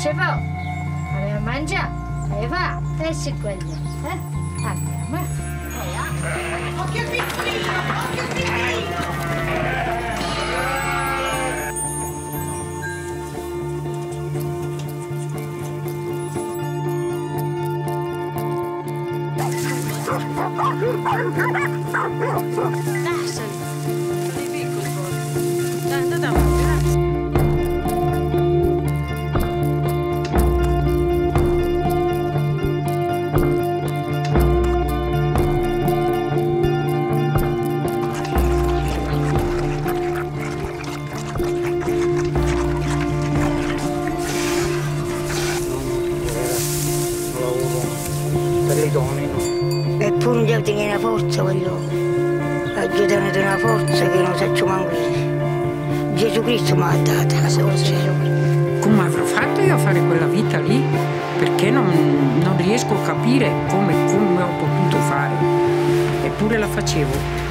facevamo, aveva mangiato, aveva e si quello, andiamo, occhio al piccolino, occhio al piccolino. Eppure gli altri che una forza voglio aiutare, di una forza che non saccio manco io. Gesù Cristo mi ha data la forza. Come avrò fatto io a fare quella vita lì? Perché non riesco a capire come ho potuto fare. Eppure la facevo.